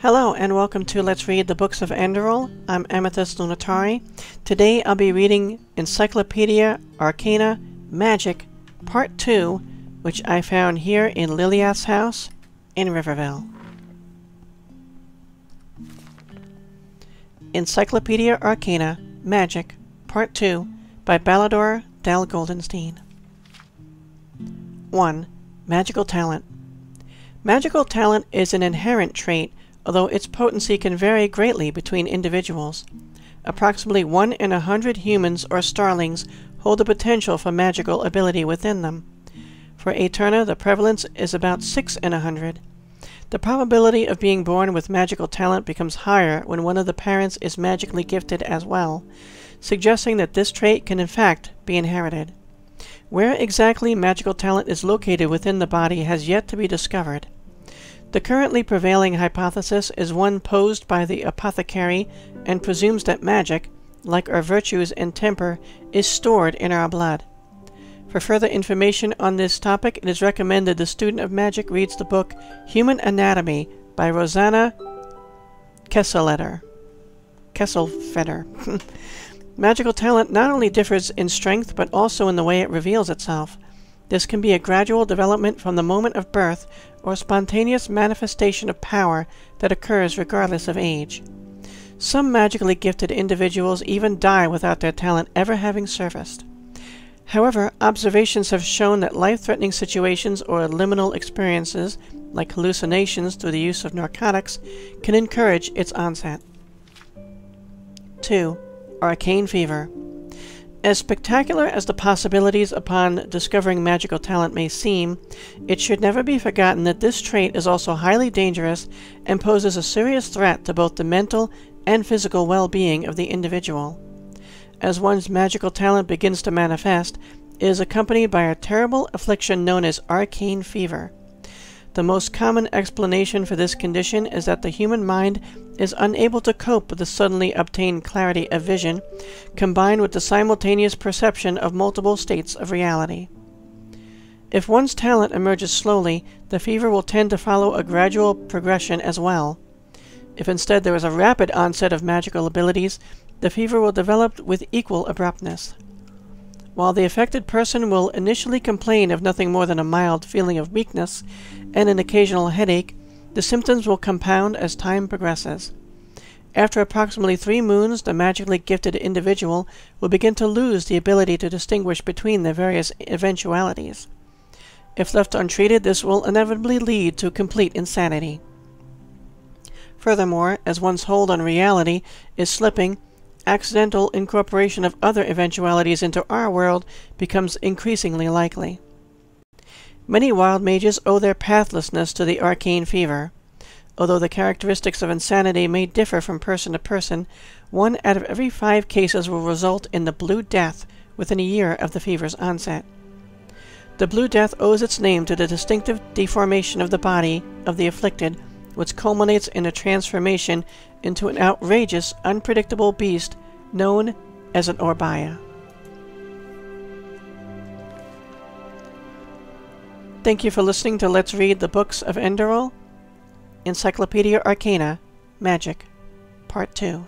Hello and welcome to Let's Read the Books of Enderal. I'm Amethyst Lunatari. Today I'll be reading Encyclopedia Arcana Magic Part 2, which I found here in Liliath's house in Riverville. Encyclopedia Arcana Magic Part 2 by Ballador Dal Goldenstein. 1. Magical Talent. Magical talent is an inherent trait, although its potency can vary greatly between individuals. Approximately 1 in 100 humans or starlings hold the potential for magical ability within them. For Aeterna, the prevalence is about 6 in 100. The probability of being born with magical talent becomes higher when one of the parents is magically gifted as well, suggesting that this trait can in fact be inherited. Where exactly magical talent is located within the body has yet to be discovered. The currently prevailing hypothesis is one posed by the apothecary and presumes that magic, like our virtues and temper, is stored in our blood. For further information on this topic, it is recommended the student of magic reads the book Human Anatomy by Rosanna Kesseletter. Kesselfeder. Magical talent not only differs in strength, but also in the way it reveals itself. This can be a gradual development from the moment of birth or spontaneous manifestation of power that occurs regardless of age. Some magically gifted individuals even die without their talent ever having surfaced. However, observations have shown that life-threatening situations or liminal experiences, like hallucinations through the use of narcotics, can encourage its onset. 2. Arcane Fever. As spectacular as the possibilities upon discovering magical talent may seem, it should never be forgotten that this trait is also highly dangerous and poses a serious threat to both the mental and physical well-being of the individual. As one's magical talent begins to manifest, it is accompanied by a terrible affliction known as arcane fever. The most common explanation for this condition is that the human mind is unable to cope with the suddenly obtained clarity of vision, combined with the simultaneous perception of multiple states of reality. If one's talent emerges slowly, the fever will tend to follow a gradual progression as well. If instead there is a rapid onset of magical abilities, the fever will develop with equal abruptness. While the affected person will initially complain of nothing more than a mild feeling of weakness and an occasional headache, the symptoms will compound as time progresses. After approximately 3 moons, the magically gifted individual will begin to lose the ability to distinguish between the various eventualities. If left untreated, this will inevitably lead to complete insanity. Furthermore, as one's hold on reality is slipping, accidental incorporation of other eventualities into our world becomes increasingly likely. Many wild mages owe their pathlessness to the arcane fever. Although the characteristics of insanity may differ from person to person, 1 out of every 5 cases will result in the Blue Death within a year of the fever's onset. The Blue Death owes its name to the distinctive deformation of the body of the afflicted, which culminates in a transformation into an outrageous, unpredictable beast known as an Orbaya. Thank you for listening to Let's Read the Books of Enderal, Encyclopedia Arcana, Magic, Part 2.